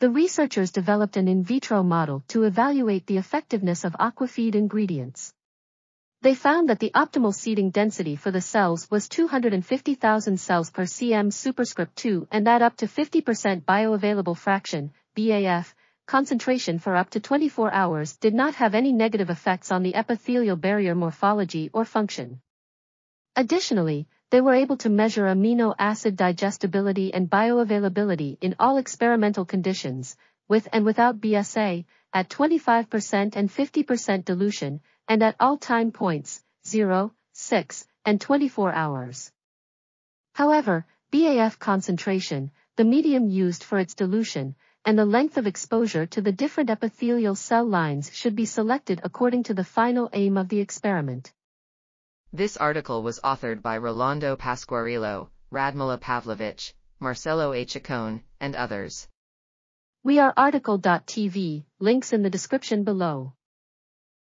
The researchers developed an in vitro model to evaluate the effectiveness of aquafeed ingredients. They found that the optimal seeding density for the cells was 250,000 cells per cm superscript 2 and that up to 50% bioavailable fraction, BAF, concentration for up to 24 hours did not have any negative effects on the epithelial barrier morphology or function. Additionally, they were able to measure amino acid digestibility and bioavailability in all experimental conditions, with and without BSA, at 25% and 50% dilution, and at all time points, 0, 6, and 24 hours. However, BAF concentration, the medium used for its dilution, and the length of exposure to the different epithelial cell lines should be selected according to the final aim of the experiment. This article was authored by Rolando Pasquariello, Radmila Pavlovic, Marcelo A. Chacon, and others. We are article.tv, links in the description below.